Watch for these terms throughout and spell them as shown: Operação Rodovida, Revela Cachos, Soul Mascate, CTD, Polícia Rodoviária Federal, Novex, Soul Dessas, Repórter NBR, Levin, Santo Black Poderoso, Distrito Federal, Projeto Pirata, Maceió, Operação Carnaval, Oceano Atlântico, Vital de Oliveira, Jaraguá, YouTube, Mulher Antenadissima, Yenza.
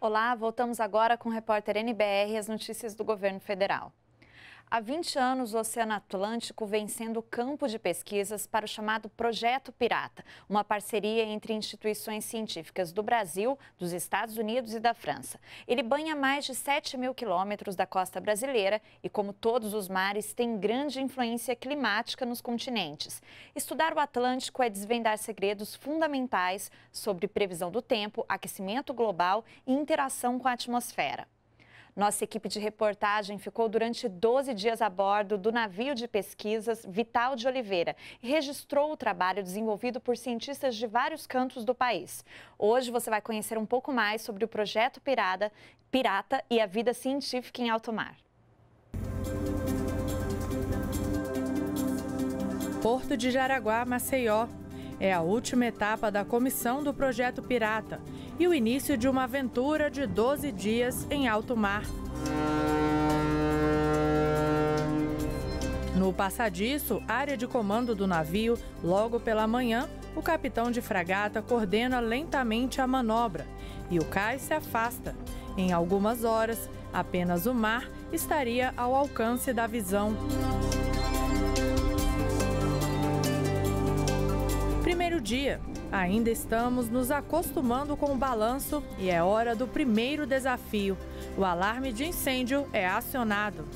Olá, voltamos agora com o repórter NBR e as notícias do governo federal. Há 20 anos, o Oceano Atlântico vem sendo campo de pesquisas para o chamado Projeto Pirata, uma parceria entre instituições científicas do Brasil, dos Estados Unidos e da França. Ele banha mais de 7 mil quilômetros da costa brasileira e, como todos os mares, tem grande influência climática nos continentes. Estudar o Atlântico é desvendar segredos fundamentais sobre previsão do tempo, aquecimento global e interação com a atmosfera. Nossa equipe de reportagem ficou durante 12 dias a bordo do navio de pesquisas Vital de Oliveira e registrou o trabalho desenvolvido por cientistas de vários cantos do país. Hoje você vai conhecer um pouco mais sobre o Projeto Pirata e a vida científica em alto mar. Porto de Jaraguá, Maceió. É a última etapa da comissão do Projeto Pirata e o início de uma aventura de 12 dias em alto mar. No passadiço, área de comando do navio, logo pela manhã, o capitão de fragata coordena lentamente a manobra e o cais se afasta. Em algumas horas, apenas o mar estaria ao alcance da visão. Primeiro dia, ainda estamos nos acostumando com o balanço e é hora do primeiro desafio. O alarme de incêndio é acionado.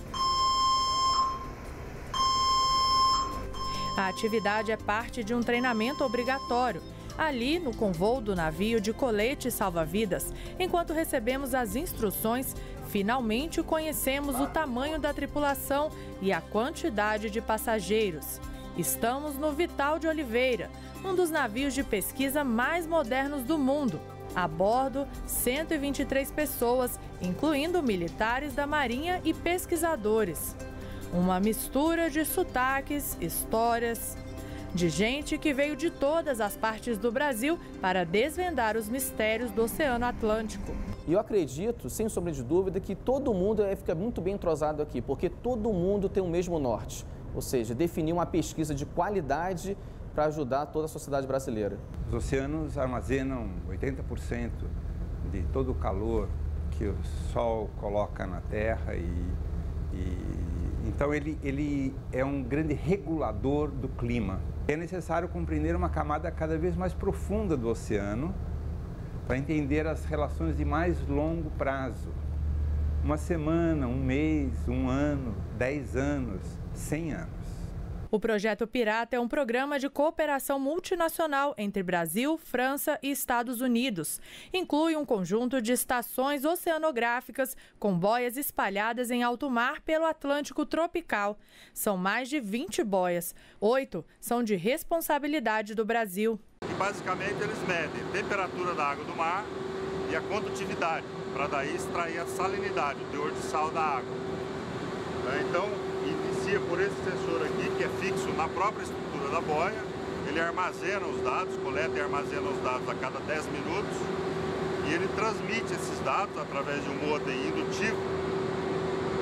A atividade é parte de um treinamento obrigatório. Ali, no convô do navio de colete salva-vidas, enquanto recebemos as instruções, finalmente conhecemos o tamanho da tripulação e a quantidade de passageiros. Estamos no Vital de Oliveira, um dos navios de pesquisa mais modernos do mundo. A bordo, 123 pessoas, incluindo militares da Marinha e pesquisadores. Uma mistura de sotaques, histórias, de gente que veio de todas as partes do Brasil para desvendar os mistérios do Oceano Atlântico. E eu acredito, sem sombra de dúvida, que todo mundo fica muito bem entrosado aqui, porque todo mundo tem o mesmo norte. Ou seja, definir uma pesquisa de qualidade para ajudar toda a sociedade brasileira. Os oceanos armazenam 80% de todo o calor que o Sol coloca na Terra então ele é um grande regulador do clima. É necessário compreender uma camada cada vez mais profunda do oceano para entender as relações de mais longo prazo. Uma semana, um mês, um ano, 10 anos, 100 anos. O Projeto Pirata é um programa de cooperação multinacional entre Brasil, França e Estados Unidos. Inclui um conjunto de estações oceanográficas com boias espalhadas em alto mar pelo Atlântico tropical. São mais de 20 boias. 8 são de responsabilidade do Brasil. E basicamente eles medem a temperatura da água do mar e a condutividade, para daí extrair a salinidade, o teor de sal da água. Então, inicia por esse sensor aqui, que é fixo na própria estrutura da boia. Ele armazena os dados, coleta e armazena os dados a cada 10 minutos. E ele transmite esses dados através de um modem indutivo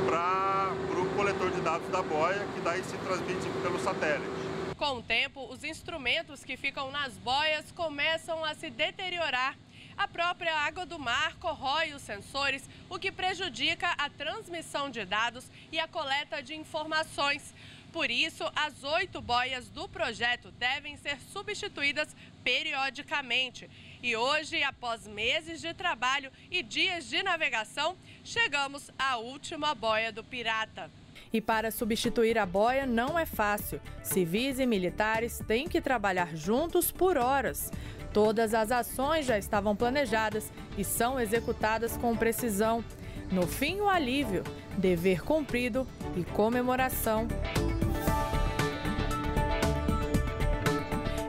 para o coletor de dados da boia, que daí se transmite pelo satélite. Com o tempo, os instrumentos que ficam nas boias começam a se deteriorar. A própria água do mar corrói os sensores, o que prejudica a transmissão de dados e a coleta de informações. Por isso, as 8 boias do projeto devem ser substituídas periodicamente. E hoje, após meses de trabalho e dias de navegação, chegamos à última boia do Pirata. E para substituir a boia não é fácil. Civis e militares têm que trabalhar juntos por horas. Todas as ações já estavam planejadas e são executadas com precisão. No fim, o alívio, dever cumprido e comemoração.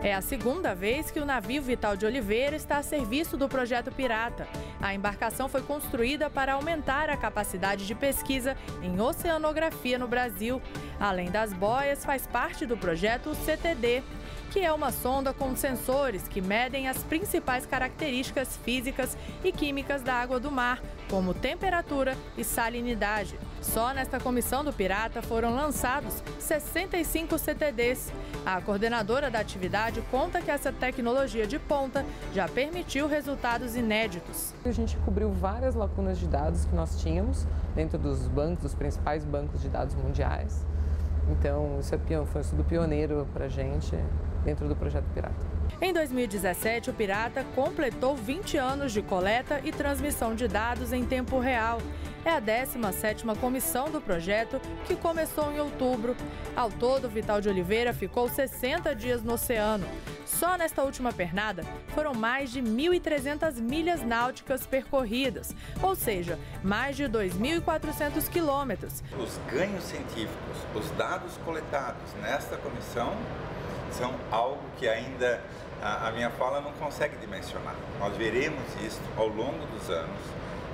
É a segunda vez que o navio Vital de Oliveira está a serviço do Projeto Pirata. A embarcação foi construída para aumentar a capacidade de pesquisa em oceanografia no Brasil. Além das boias, faz parte do projeto CTD, que é uma sonda com sensores que medem as principais características físicas e químicas da água do mar, como temperatura e salinidade. Só nesta comissão do Pirata foram lançados 65 CTDs. A coordenadora da atividade conta que essa tecnologia de ponta já permitiu resultados inéditos. A gente cobriu várias lacunas de dados que nós tínhamos dentro dos bancos, dos principais bancos de dados mundiais. Então, isso foi um estudo pioneiro para a gente dentro do Projeto Pirata. Em 2017, o Pirata completou 20 anos de coleta e transmissão de dados em tempo real. É a 17ª comissão do projeto, que começou em outubro. Ao todo, Vital de Oliveira ficou 60 dias no oceano. Só nesta última pernada, foram mais de 1.300 milhas náuticas percorridas, ou seja, mais de 2.400 quilômetros. Os ganhos científicos, os dados coletados nesta comissão são algo que ainda a minha fala não consegue dimensionar. Nós veremos isso ao longo dos anos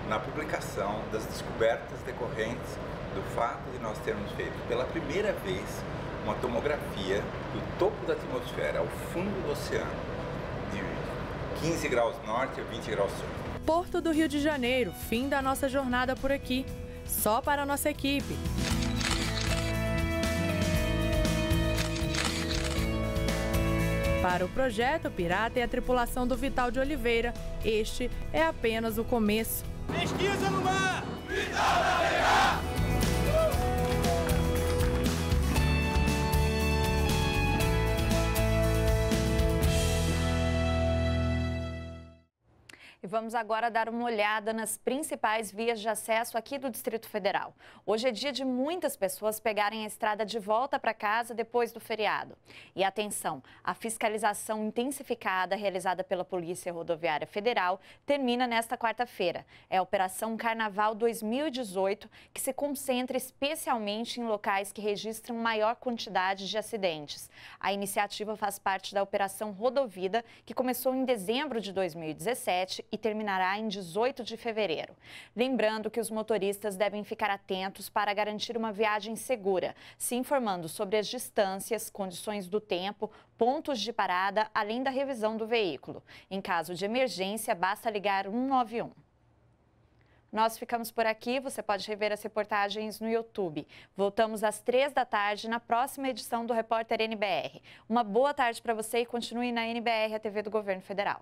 na publicação das descobertas decorrentes do fato de nós termos feito pela primeira vez uma tomografia do topo da atmosfera ao fundo do oceano, de 15 graus norte a 20 graus sul. Porto do Rio de Janeiro, fim da nossa jornada por aqui. Só para a nossa equipe. Para o Projeto Pirata e a tripulação do Vital de Oliveira, este é apenas o começo. Pesquisa no mar! Vital da Oliveira! E vamos agora dar uma olhada nas principais vias de acesso aqui do Distrito Federal. Hoje é dia de muitas pessoas pegarem a estrada de volta para casa depois do feriado. E atenção, a fiscalização intensificada realizada pela Polícia Rodoviária Federal termina nesta quarta-feira. É a Operação Carnaval 2018, que se concentra especialmente em locais que registram maior quantidade de acidentes. A iniciativa faz parte da Operação Rodovida, que começou em dezembro de 2017 e terminará em 18 de fevereiro. Lembrando que os motoristas devem ficar atentos para garantir uma viagem segura, se informando sobre as distâncias, condições do tempo, pontos de parada, além da revisão do veículo. Em caso de emergência, basta ligar 191. Nós ficamos por aqui, você pode rever as reportagens no YouTube. Voltamos às 3 da tarde na próxima edição do Repórter NBR. Uma boa tarde para você e continue na NBR, a TV do Governo Federal.